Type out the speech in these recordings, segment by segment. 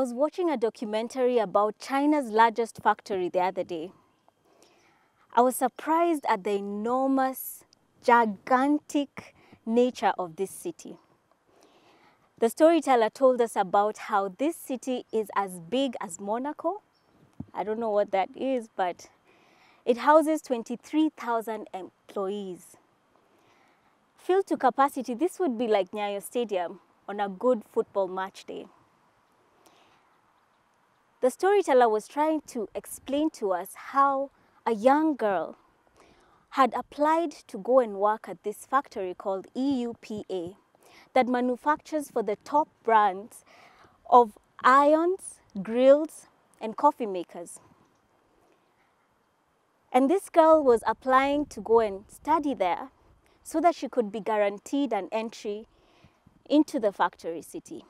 I was watching a documentary about China's largest factory the other day. I was surprised at the enormous, gigantic nature of this city. The storyteller told us about how this city is as big as Monaco. I don't know what that is, but it houses 23,000 employees. Filled to capacity, this would be like Nyayo Stadium on a good football match day. The storyteller was trying to explain to us how a young girl had applied to go and work at this factory called EUPA that manufactures for the top brands of irons, grills, and coffee makers. And this girl was applying to go and study there so that she could be guaranteed an entry into the factory city.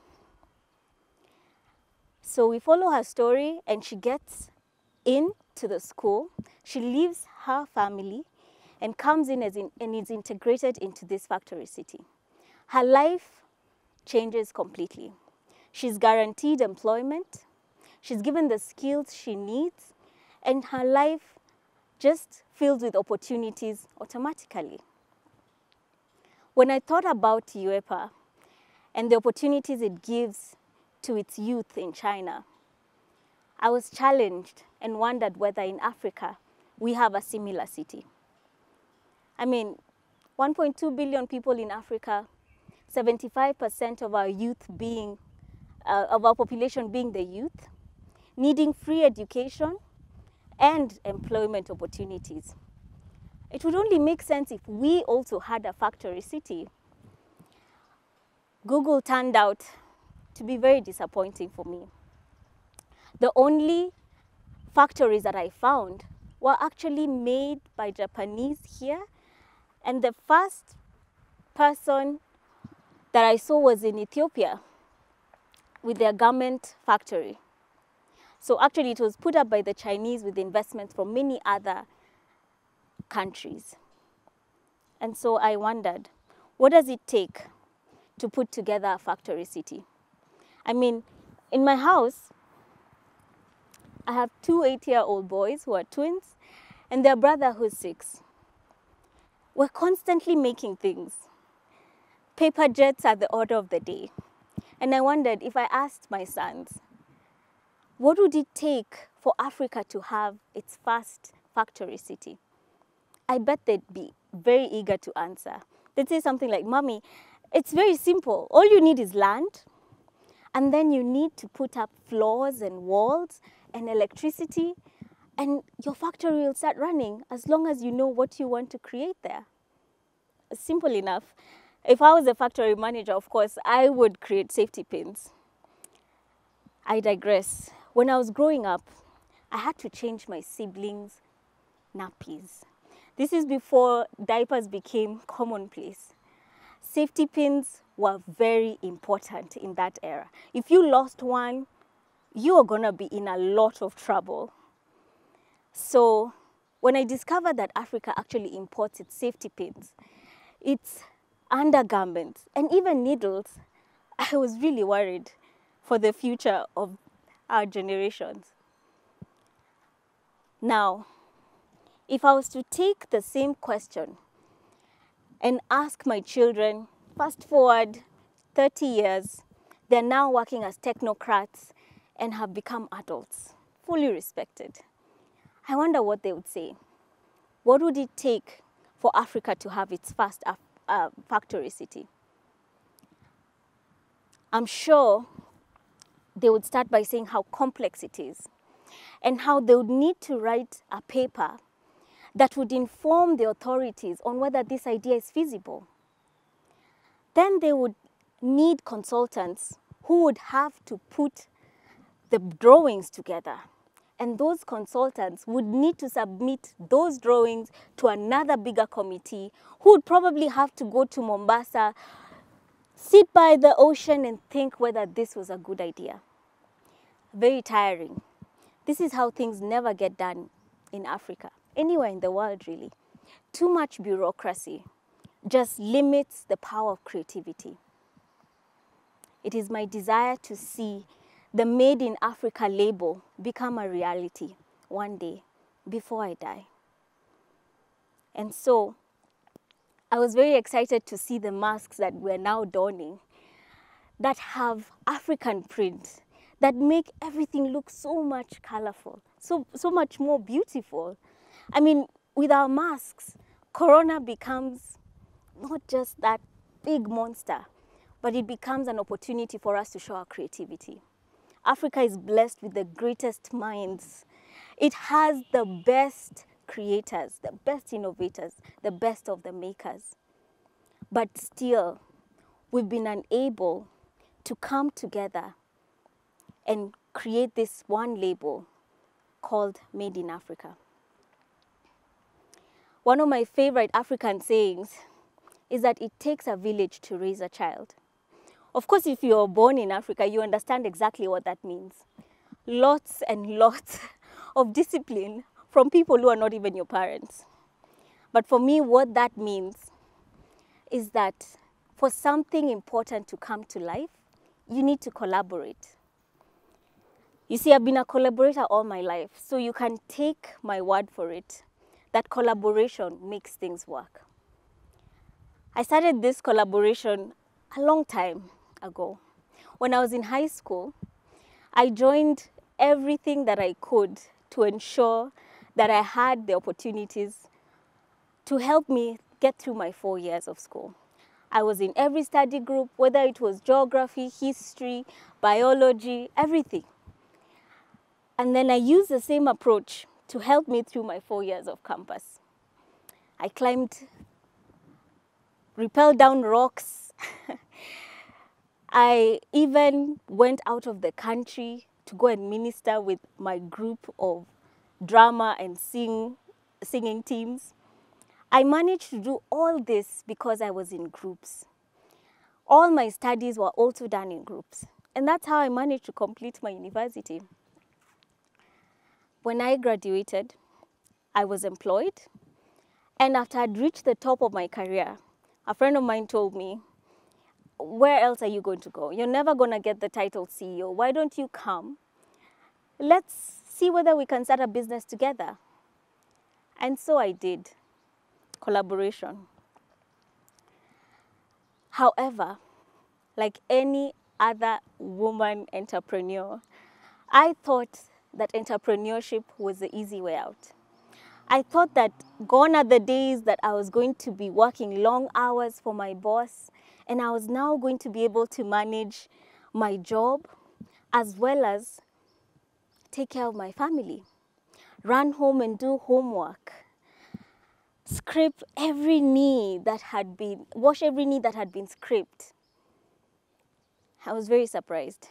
So we follow her story and she gets into the school. She leaves her family and comes in and is integrated into this factory city. Her life changes completely. She's guaranteed employment. She's given the skills she needs, and her life just filled with opportunities automatically. When I thought about UEPA and the opportunities it gives to its youth in China, I was challenged and wondered whether in Africa we have a similar city. I mean, 1.2 billion people in Africa, 75% of our youth being, of our population being the youth, needing free education and employment opportunities. It would only make sense if we also had a factory city. Google turned out to be very disappointing for me. The only factories that I found were actually made by Japanese here, and the first person that I saw was in Ethiopia with their garment factory. So actually it was put up by the Chinese with investments from many other countries. And so I wondered, what does it take to put together a factory city? I mean, in my house, I have two 8-year-old boys who are twins and their brother who's 6. We're constantly making things. Paper jets are the order of the day. And I wondered if I asked my sons, what would it take for Africa to have its first factory city? I bet they'd be very eager to answer. They'd say something like, "Mommy, it's very simple. All you need is land, and then you need to put up floors and walls and electricity, and your factory will start running as long as you know what you want to create there." Simple enough. If I was a factory manager, of course, I would create safety pins. I digress. When I was growing up, I had to change my siblings' nappies. This is before diapers became commonplace. Safety pins were very important in that era. If you lost one, you are gonna be in a lot of trouble. So when I discovered that Africa actually imports its safety pins, its undergarments, and even needles, I was really worried for the future of our generations. Now, if I was to take the same question and ask my children, fast forward 30 years, they're now working as technocrats and have become adults, fully respected. I wonder what they would say. What would it take for Africa to have its first factory city? I'm sure they would start by saying how complex it is and how they would need to write a paper that would inform the authorities on whether this idea is feasible. Then they would need consultants who would have to put the drawings together. And those consultants would need to submit those drawings to another bigger committee who would probably have to go to Mombasa, sit by the ocean and think whether this was a good idea. Very tiring. This is how things never get done in Africa, anywhere in the world really. Too much bureaucracy just limits the power of creativity. It is my desire to see the Made in Africa label become a reality one day before I die. And so I was very excited to see the masks that we're now donning that have African print, that make everything look so much colorful, so much more beautiful. I mean, with our masks, Corona becomes not just that big monster, but it becomes an opportunity for us to show our creativity. Africa is blessed with the greatest minds. It has the best creators, the best innovators, the best of the makers. But still, we've been unable to come together and create this one label called Made in Africa. One of my favorite African sayings is that it takes a village to raise a child. Of course, if you're born in Africa, you understand exactly what that means. Lots and lots of discipline from people who are not even your parents. But for me, what that means is that for something important to come to life, you need to collaborate. You see, I've been a collaborator all my life, so you can take my word for it that collaboration makes things work. I started this collaboration a long time ago. When I was in high school, I joined everything that I could to ensure that I had the opportunities to help me get through my 4 years of school. I was in every study group, whether it was geography, history, biology, everything. And then I used the same approach to help me through my 4 years of campus. I rappelled down rocks. I even went out of the country to go and minister with my group of drama and singing teams. I managed to do all this because I was in groups. All my studies were also done in groups. And that's how I managed to complete my university. When I graduated, I was employed, and after I'd reached the top of my career, a friend of mine told me, where else are you going to go? You're never going to get the title CEO. Why don't you come? Let's see whether we can start a business together. And so I did. Collaboration. However, like any other woman entrepreneur, I thought that entrepreneurship was the easy way out. I thought that gone are the days that I was going to be working long hours for my boss, and I was now going to be able to manage my job as well as take care of my family, run home and do homework, scrape every knee that had been, wash every knee that had been scraped. I was very surprised.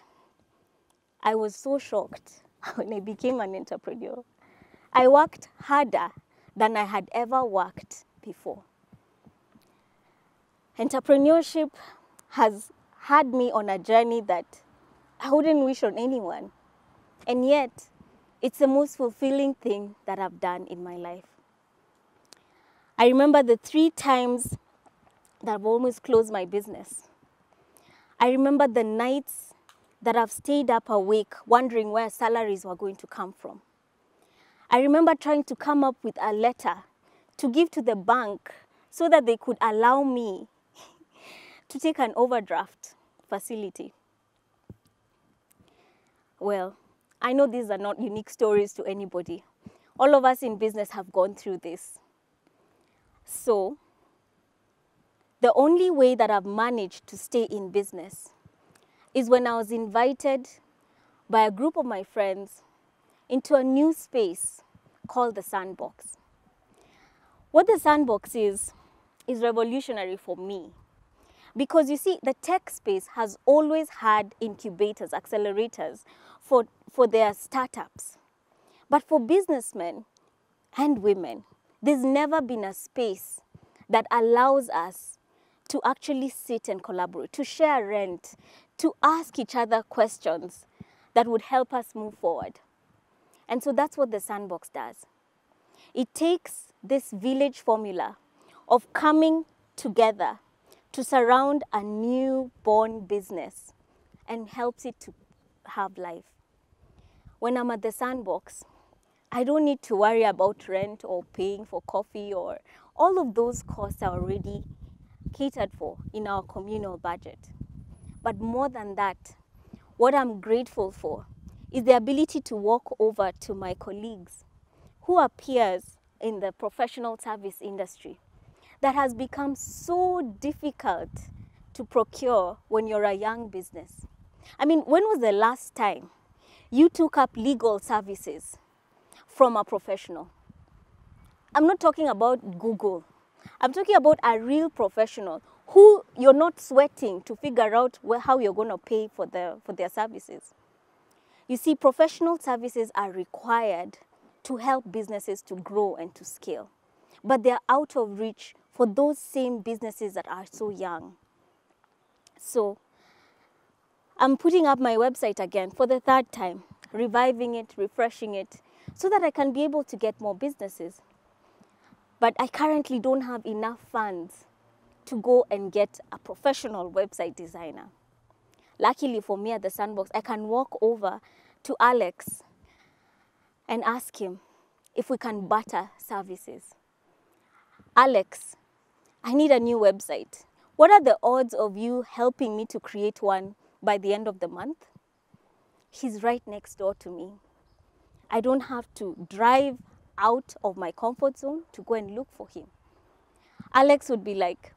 I was so shocked when I became an entrepreneur. I worked harder than I had ever worked before. Entrepreneurship has had me on a journey that I wouldn't wish on anyone. And yet, it's the most fulfilling thing that I've done in my life. I remember the 3 times that I've almost closed my business. I remember the nights that I've stayed up awake wondering where salaries were going to come from. I remember trying to come up with a letter to give to the bank so that they could allow me to take an overdraft facility. Well, I know these are not unique stories to anybody. All of us in business have gone through this. So, the only way that I've managed to stay in business is when I was invited by a group of my friends into a new space called the Sandbox. What the Sandbox is revolutionary for me. Because you see, the tech space has always had incubators, accelerators for their startups. But for businessmen and women, there's never been a space that allows us to actually sit and collaborate, to share rent, to ask each other questions that would help us move forward. And so that's what the Sandbox does. It takes this village formula of coming together to surround a newborn business and helps it to have life. When I'm at the Sandbox, I don't need to worry about rent or paying for coffee, or all of those costs are already catered for in our communal budget. But more than that, what I'm grateful for is the ability to walk over to my colleagues who are peers in the professional service industry that has become so difficult to procure when you're a young business. I mean, when was the last time you took up legal services from a professional? I'm not talking about Google. I'm talking about a real professional who you're not sweating to figure out how you're going to pay for their services. You see, professional services are required to help businesses to grow and to scale, but they're out of reach for those same businesses that are so young. So I'm putting up my website again for the third time, reviving it, refreshing it, so that I can be able to get more businesses. But I currently don't have enough funds to go and get a professional website designer. Luckily for me at the Sandbox, I can walk over to Alex and ask him if we can barter services. Alex, I need a new website. What are the odds of you helping me to create one by the end of the month? He's right next door to me. I don't have to drive out of my comfort zone to go and look for him. Alex would be like,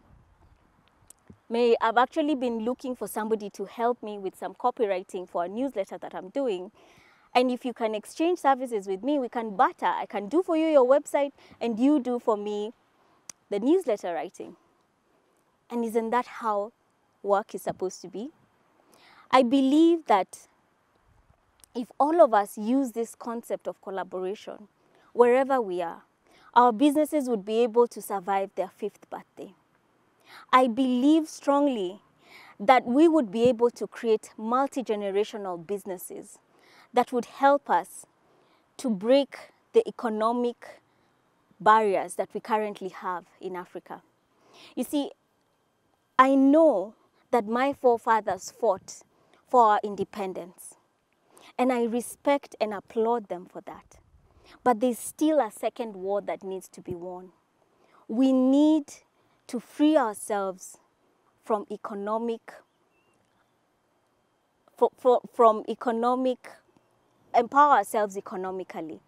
May, I've actually been looking for somebody to help me with some copywriting for a newsletter that I'm doing. And if you can exchange services with me, we can barter. I can do for you your website and you do for me the newsletter writing. And isn't that how work is supposed to be? I believe that if all of us use this concept of collaboration, wherever we are, our businesses would be able to survive their 5th birthday. I believe strongly that we would be able to create multi-generational businesses that would help us to break the economic barriers that we currently have in Africa. You see, I know that my forefathers fought for our independence, and I respect and applaud them for that. But there's still a second war that needs to be won. We need to free ourselves from empower ourselves economically.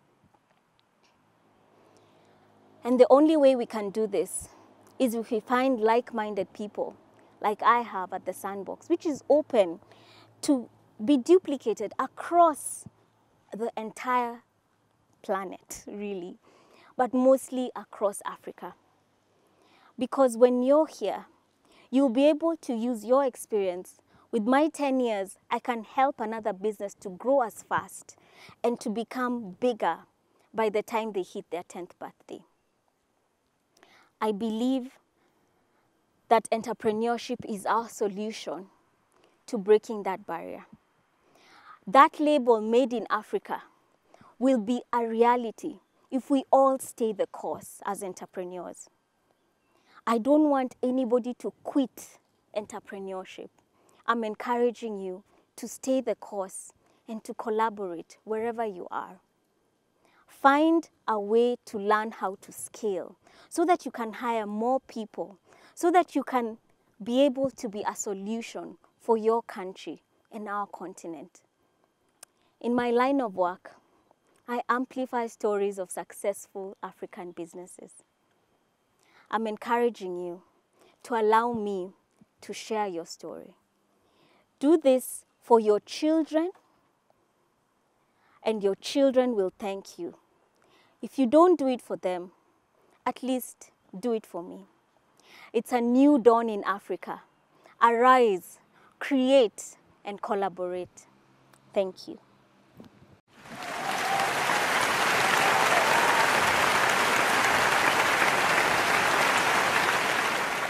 And the only way we can do this is if we find like-minded people, like I have at the Sandbox, which is open to be duplicated across the entire planet, really, but mostly across Africa. Because when you're here, you'll be able to use your experience. With my 10 years, I can help another business to grow as fast and to become bigger by the time they hit their 10th birthday. I believe that entrepreneurship is our solution to breaking that barrier. That label, made in Africa, will be a reality if we all stay the course as entrepreneurs. I don't want anybody to quit entrepreneurship. I'm encouraging you to stay the course and to collaborate wherever you are. Find a way to learn how to scale so that you can hire more people, so that you can be able to be a solution for your country and our continent. In my line of work, I amplify stories of successful African businesses. I'm encouraging you to allow me to share your story. Do this for your children, and your children will thank you. If you don't do it for them, at least do it for me. It's a new dawn in Africa. Arise, create, and collaborate. Thank you.